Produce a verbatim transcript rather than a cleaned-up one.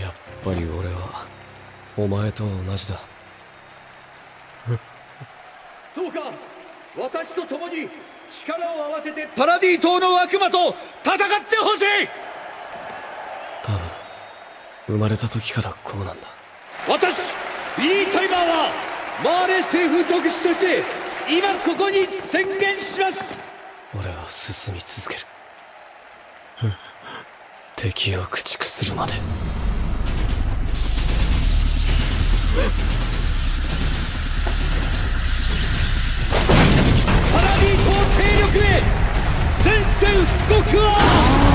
やっぱり俺はお前と同じだ。どうか私と共に力を合わせてパラディ島の悪魔と戦ってほしい。多分生まれた時からこうなんだ。私ビータイマーはマーレ政府特使として今ここに宣言します。俺は進み続ける。敵を駆逐するまで。パラディ島勢力へ宣戦布告を。